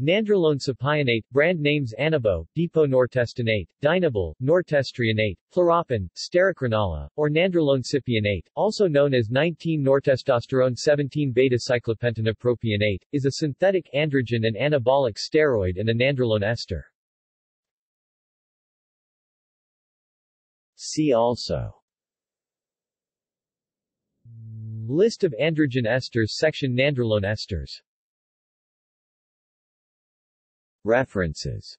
Nandrolone cypionate, brand names Anabo, Depo-Nortestonate, Dynabol, Nortestrionate, Pluropon, Sterocrinolo, or Nandrolone cypionate, also known as 19-nortestosterone 17-beta cyclopentanepropionate, is a synthetic androgen and anabolic steroid and a nandrolone ester. See also: List of androgen esters section, Nandrolone esters. References